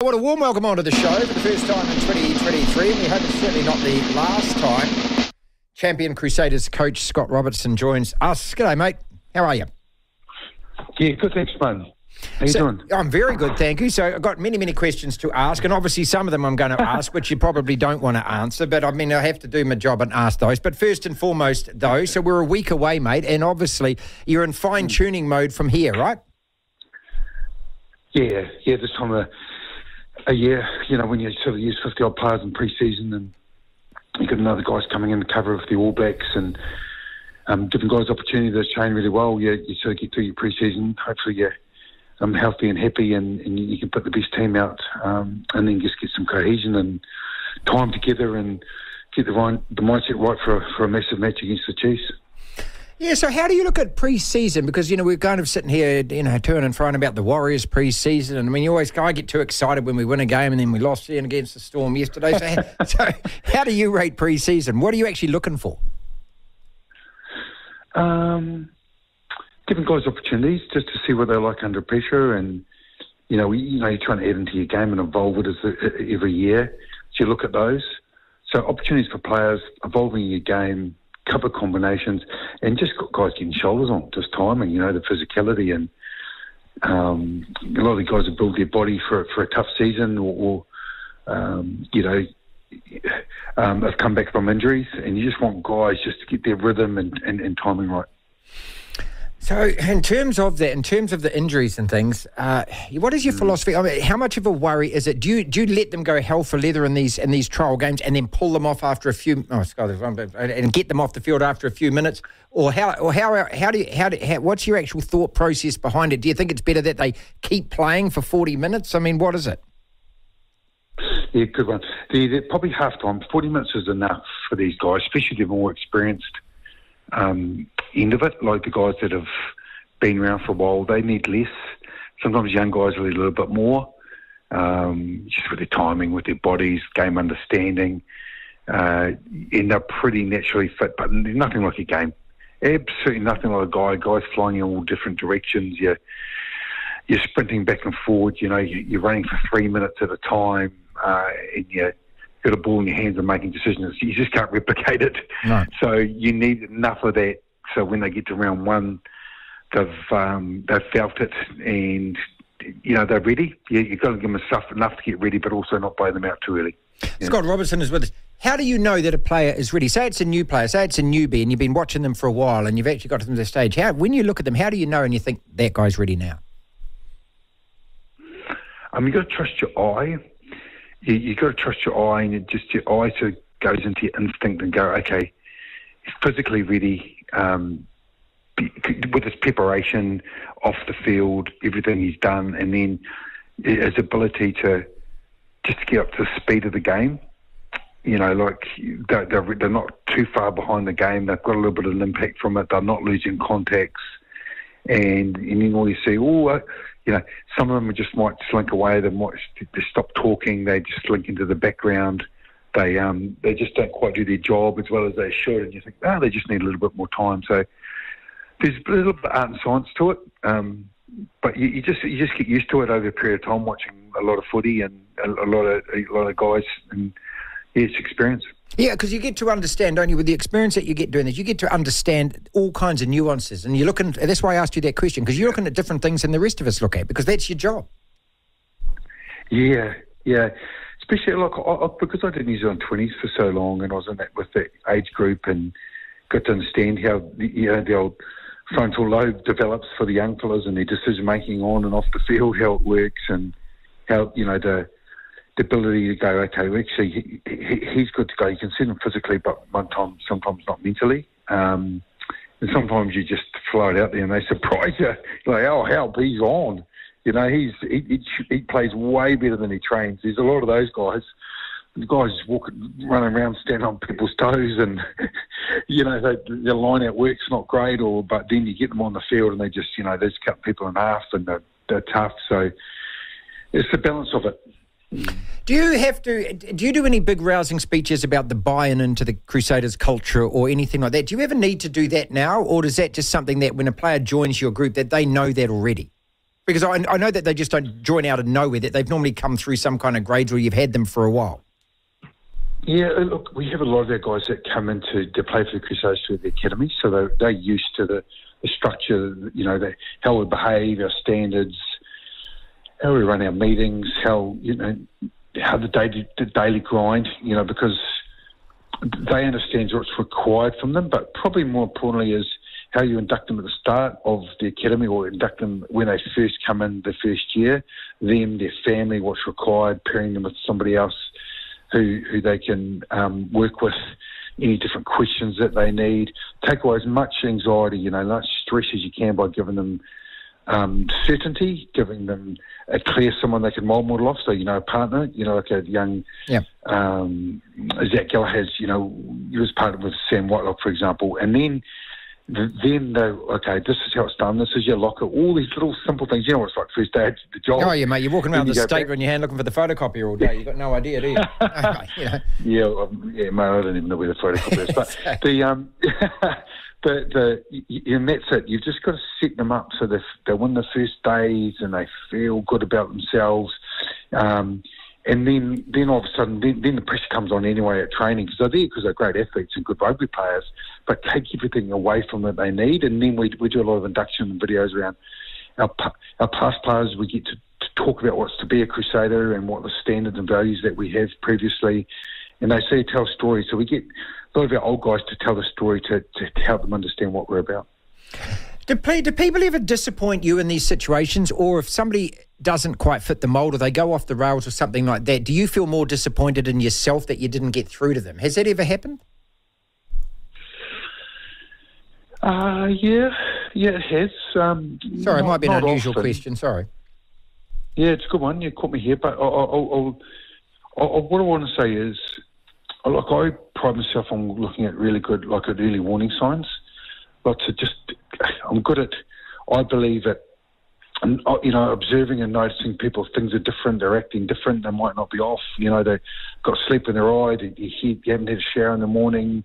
What a warm welcome onto the show for the first time in 2023, and we hope it's certainly not the last time. Champion Crusaders coach Scott Robertson joins us. G'day, mate. How are you? Yeah, good, thanks, man. How you doing? I'm very good, thank you. So I've got many, many questions to ask, and obviously some of them I'm going to ask, which you probably don't want to answer, but I mean, I have to do my job and ask those. But first and foremost, though, so we're a week away, mate, and obviously you're in fine-tuning mode from here, right? Yeah, this time a year, you know, when you sort of use 50-odd players in pre-season and you've got another guys coming in the cover of the All Blacks and different guys' opportunity to train really well. You sort of get through your pre-season. Hopefully you're healthy and happy and you can put the best team out and then just get some cohesion and time together and get the mindset right for a massive match against the Chiefs. Yeah, so how do you look at pre-season? Because, you know, we're kind of sitting here, you know, toing and froing about the Warriors pre-season. And I mean, you always kind of get too excited when we win a game, and then we lost in against the Storm yesterday. So how do you rate pre-season? What are you actually looking for? Giving guys opportunities just to see what they're like under pressure. And, you know, you're trying to add into your game and evolve it every year. So you look at those. So opportunities for players, evolving your game, couple of combinations, and just guys getting shoulders on, just timing, you know, the physicality. And a lot of the guys have built their body for a tough season or have come back from injuries, and you just want guys just to get their rhythm and timing right. So in terms of the injuries and things, what is your philosophy? I mean, how much of a worry is it? Do you let them go hell for leather in these trial games and then pull them off after a few and get them off the field after a few minutes, or what's your actual thought process behind it? Do you think it's better that they keep playing for 40 minutes? I mean, what is it? Yeah, good one. They're probably half time. 40 minutes is enough for these guys, especially if they're more experienced. End of it, like the guys that have been around for a while, they need less. Sometimes young guys need a little bit more, just with their timing, with their bodies, game understanding, and they're pretty naturally fit, but nothing like a game. Absolutely nothing like a guy. Guys flying in all different directions. You're sprinting back and forward. You know, you're running for 3 minutes at a time, and you're got a ball in your hands and making decisions. You just can't replicate it. No. So you need enough of that. So when they get to round one, they've felt it, and you know they're ready. You've got to give them enough to get ready, but also not blow them out too early. Scott Robertson is with us. How do you know that a player is ready? Say it's a new player, say it's a newbie, and you've been watching them for a while, and you've actually got them to the stage. When you look at them, how do you know and you think that guy's ready now? You've got to trust your eye. You've got to trust your eye, and just your eye sort of goes into your instinct and go, okay, he's physically ready, with his preparation off the field, everything he's done, and then his ability to just get up to the speed of the game. You know, like they're not too far behind the game. They've got a little bit of an impact from it. They're not losing contacts. And then all you see, you know, some of them just might slink away. They might just stop talking. They just slink into the background. They just don't quite do their job as well as they should. And you think, they just need a little bit more time. So there's a little bit of art and science to it, but you just get used to it over a period of time watching a lot of footy and a lot of guys, and it's experience. Yeah, because you get to understand, don't you, with the experience that you get doing this, you get to understand all kinds of nuances. And you're looking, that's why I asked you that question, because you're looking at different things than the rest of us look at, because that's your job. Yeah. Especially, because I did New Zealand 20s for so long, and I was in that with the age group and got to understand how, you know, the old frontal lobe develops for the young fellas and their decision-making on and off the field, how it works, and how, you know, the ability to go, okay, well, actually, he's good to go. You can see him physically, but sometimes not mentally. And sometimes you just float out there and they surprise you. You're like, help, he's on. You know, he plays way better than he trains. There's a lot of those guys. The guys running around, standing on people's toes, and, you know, their line-out work's not great, but then you get them on the field and they just, you know, they just cut people in half, and they're tough. So it's the balance of it. Do you do any big rousing speeches about the buy-in into the Crusaders culture or anything like that? Do you ever need to do that now, or is that just something that when a player joins your group that they know that already? Because I know that they just don't join out of nowhere, that they've normally come through some kind of grades where you've had them for a while. Yeah, look, we have a lot of our guys that come in to play for the Crusaders through the academy, so they're used to the structure, you know, how we behave, our standards, how we run our meetings, how, you know, how the daily grind, you know, because they understand what's required from them, but probably more importantly is how you induct them at the start of the academy, or induct them when they first come in the first year, them, their family, what's required, pairing them with somebody else who they can work with, any different questions that they need. Take away as much anxiety, you know, much stress as you can by giving them certainty, giving them a clear someone they can role model off. So, you know, a partner, you know, like a young Zach Gill has, you know, he was partnered with Sam Whitelock, for example, and then they, okay, this is how it's done, this is your locker, all these little simple things. You know what it's like, first day at the job. Oh, yeah, mate, you're walking around the state in your hand looking for the photocopier all day. You've got no idea, do you? Yeah, mate, I don't even know where the photocopier is. But and that's it. You've just got to set them up so they win the first days and they feel good about themselves. And then all of a sudden, then the pressure comes on anyway at training, because they're there because they're great athletes and good rugby players, but take everything away from that they need. And then we do a lot of induction videos around our past players. We get to talk about what's to be a Crusader and what the standards and values that we have previously. And they say, tell stories. So we get a lot of our old guys to tell the story to help them understand what we're about. Do people ever disappoint you in these situations, or if somebody doesn't quite fit the mould or they go off the rails or something like that, do you feel more disappointed in yourself that you didn't get through to them? Has that ever happened? Yeah, it has. Sorry, it might be an unusual question, sorry. Yeah, it's a good one. You caught me here, but what I want to say is, like, I pride myself on looking at really good, like, early warning signs. I'm good at, I believe at, you know, observing and noticing people. Things are different, they're acting different, they might not be off, you know, they've got sleep in their eye, they haven't had a shower in the morning,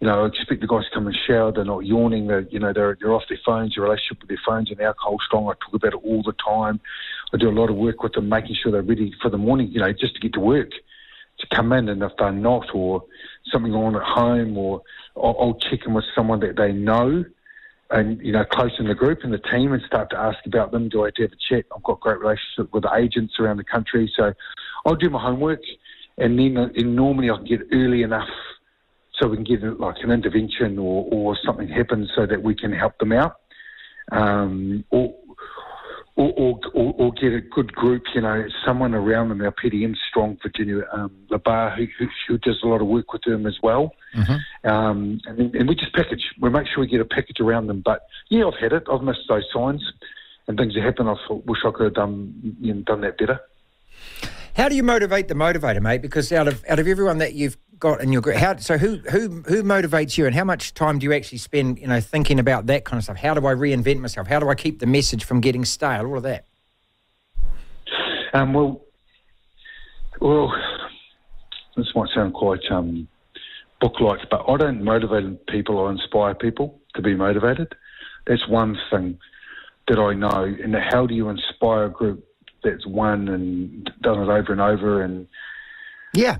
you know, I expect the guys to come and shower, they're not yawning, you know, they're off their phones, their relationship with their phones and alcohol strong. I talk about it all the time. I do a lot of work with them, making sure they're ready for the morning, you know, just to get to work, to come in, and if they're not, or something on at home, or I'll check in with someone that they know, and, you know, close in the group and the team, and start to ask about them. Do I have a chat? I've got great relationship with agents around the country, so I'll do my homework, and then normally I can get early enough so we can get like an intervention or something happens so that we can help them out, or get a good group, you know, someone around them. Our PDM's strong, Virginia Labar, who does a lot of work with them as well. Mm-hmm. And we just package. We make sure we get a package around them. But, yeah, I've had it. I've missed those signs and things that happen. I wish I could have done that better. How do you motivate the motivator, mate? Because out of everyone that you've got in your group, who motivates you, and how much time do you actually spend, you know, thinking about that kind of stuff? How do I reinvent myself? How do I keep the message from getting stale? All of that. Well, this might sound quite book-like, but I don't motivate people. I inspire people to be motivated. That's one thing that I know. And how do you inspire a group that's won and done it over and over? And that's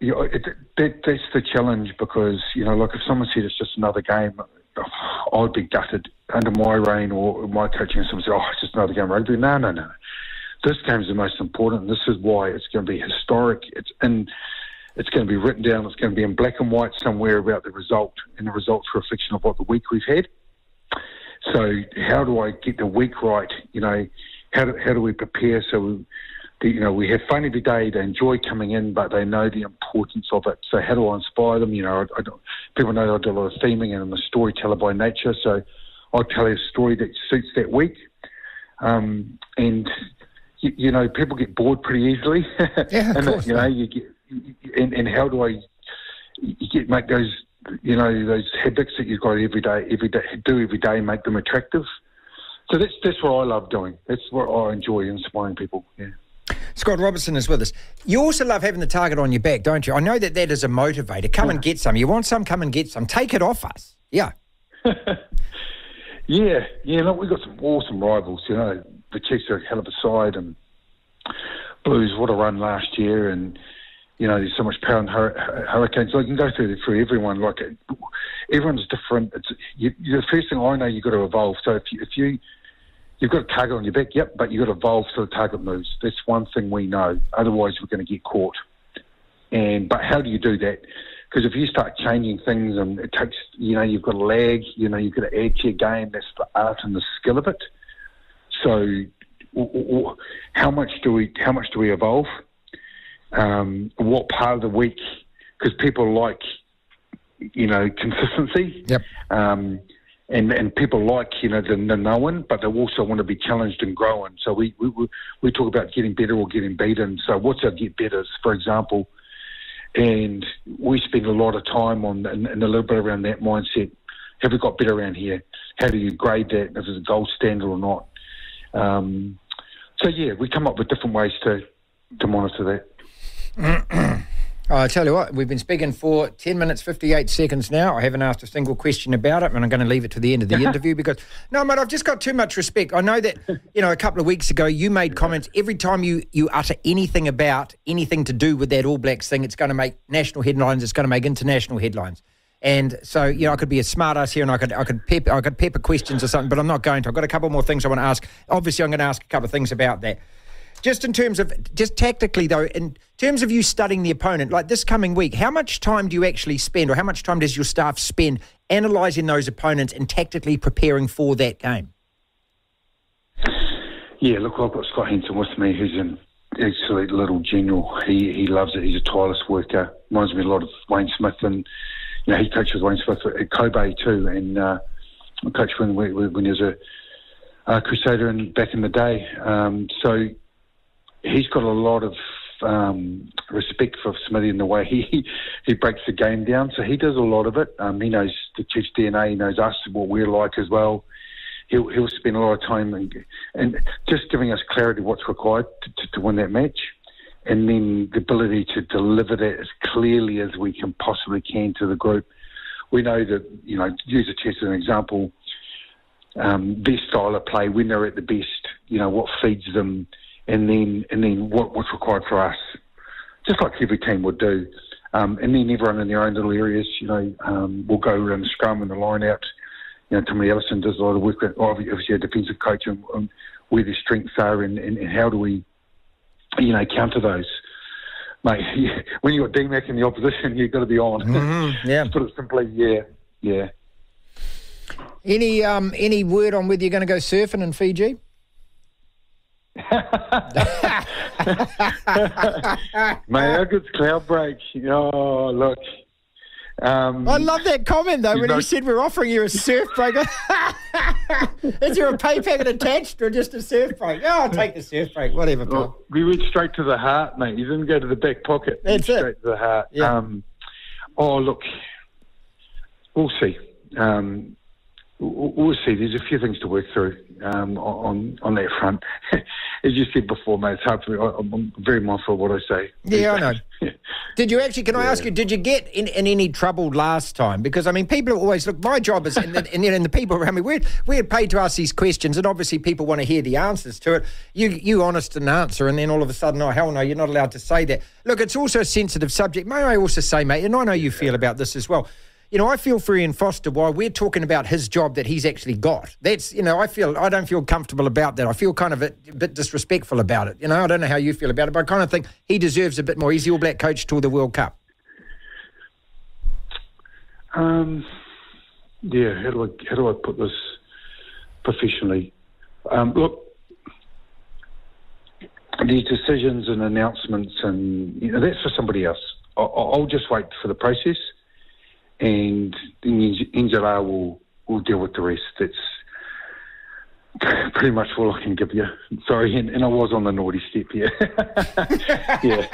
the challenge, because, you know, like, if someone said it's just another game, I'd be gutted. Under my reign or my coaching, someone said, oh, it's just another game of rugby. No. This game's the most important. This is why it's going to be historic. It's going to be written down. It's going to be in black and white somewhere about the result, and the result's a reflection of what the week we've had. So how do I get the week right? You know, how do we prepare so we have fun every day, they enjoy coming in, but they know the importance of it. So how do I inspire them? You know, people know I do a lot of theming, and I'm a storyteller by nature, so I'll tell a story that suits that week. And, you know, people get bored pretty easily. Yeah, of course. You know, you get, and how do I make those, you know, those habits that you've got every day, make them attractive. So that's what I love doing. That's what I enjoy, inspiring people, yeah. Scott Robertson is with us. You also love having the target on your back, don't you? I know that is a motivator. Come and get some. You want some, come and get some. Take it off us. Yeah. Yeah, look, we've got some awesome rivals, you know. The Chiefs are a hell of a side, and Blues, what a run last year, and, you know, there's so much power in Hurricanes. So I can go through everyone. Like, everyone's different. The first thing I know, you've got to evolve. So if you've got a target on your back, yep, but you've got to evolve so the target moves. That's one thing we know. Otherwise, we're going to get caught. But how do you do that? Because if you start changing things and it takes, you know, you've got to lag, you know, you've got to add to your game. That's the art and the skill of it. So how much do we evolve? What part of the week? Because people like, you know, consistency. Yep. And people like, you know, the knowing, but they also want to be challenged and growing. So we talk about getting better or getting beaten. So what's our get betters, for example? And we spend a lot of time on and a little bit around that mindset. Have we got better around here? How do you grade that? If it's a gold standard or not? So yeah, we come up with different ways to monitor that. I tell you what, we've been speaking for 10 minutes, 58 seconds now. I haven't asked a single question about it, and I'm going to leave it to the end of the interview because, no, mate, I've just got too much respect. I know that, you know, a couple of weeks ago you made comments. Every time you utter anything about anything to do with that All Blacks thing, it's going to make national headlines, it's going to make international headlines. And so, you know, I could be a smart-ass here and I could pepper questions or something, but I'm not going to. I've got a couple more things I want to ask. Obviously, I'm going to ask a couple of things about that. Just in terms of, just tactically though, in terms of you studying the opponent, like this coming week, how much time do you actually spend, or how much time does your staff spend analysing those opponents and tactically preparing for that game? Yeah, look, I've got Scott Henson with me, who's an absolute little general. He loves it. He's a tireless worker. Reminds me a lot of Wayne Smith, and you know, he coaches Wayne Smith at Kobe too, and I coached when he was a Crusader back in the day. So he's got a lot of respect for Smithy in the way he breaks the game down. So he does a lot of it. He knows the Chiefs' DNA. He knows us, what we're like as well. He'll spend a lot of time and just giving us clarity what's required to win that match, and then the ability to deliver that as clearly as we can possibly can to the group. We know that, you know, use the Chiefs as an example, their style of play, when they're at the best, you know, what feeds them, and then what's required for us, just like every team would do. And then everyone in their own little areas, you know, will go around the scrum and the line-out. You know, Tommy Ellison does a lot of work, obviously a defensive coach, and where their strengths are and how do we, you know, counter those. Mate, when you've got DMAC in the opposition, you've got to be on. Mm-hmm, yeah. Put it simply, yeah. Any word on whether you're going to go surfing in Fiji? Mate, how good's Cloudbreak? Oh, look. I love that comment, though, when he said we're offering you a surf break. Is there a pay packet attached or just a surf break? Oh, I'll take the surf break, whatever, pal. We went straight to the heart, mate. You didn't go to the back pocket. That's it. Straight to the heart. Yeah. Oh, look, we'll see. We'll see. There's a few things to work through on that front. As you said before, mate, it's hard for me. I'm very mindful of what I say. Yeah, I know. Did you actually, can I ask you, did you get in any trouble last time? Because, I mean, people are always, look, my job is, and the people around me, we're paid to ask these questions, and obviously people want to hear the answers to it. You honest and answer, and then all of a sudden, oh, hell no, you're not allowed to say that. Look, it's also a sensitive subject. May I also say, mate, and I know you feel about this as well, you know, I feel for Ian Foster while we're talking about his job that he's actually got. That's, you know, I don't feel comfortable about that. I feel kind of a bit disrespectful about it. You know, I don't know how you feel about it, but I kind of think he deserves a bit more. He's the All Black coach till the World Cup. Yeah, how do I put this professionally? Look, these decisions and announcements and, you know, that's for somebody else. I'll just wait for the process. And the NZR will deal with the rest. That's pretty much all I can give you. Sorry, and I was on the naughty step here. Yeah.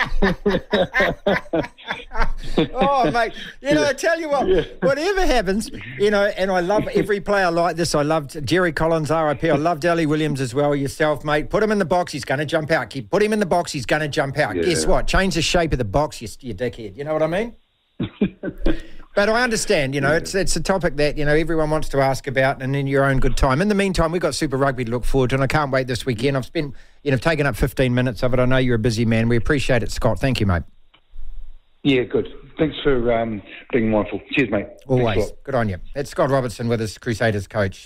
Oh, mate. You know, I tell you what, whatever happens, you know, and I love every player like this. I loved Jerry Collins, RIP. I loved Ali Williams as well. Yourself, mate. Put him in the box, he's going to jump out. Keep put him in the box, he's going to jump out. Yeah. Guess what? Change the shape of the box, you dickhead. You know what I mean? But I understand, you know, it's a topic that, you know, everyone wants to ask about, and in your own good time. In the meantime, we've got Super Rugby to look forward to, and I can't wait this weekend. I've spent, you know, taken up 15 minutes of it. I know you're a busy man. We appreciate it, Scott. Thank you, mate. Yeah, good. Thanks for being mindful. Cheers, mate. Always. Good on you. That's Scott Robertson with us, Crusaders coach.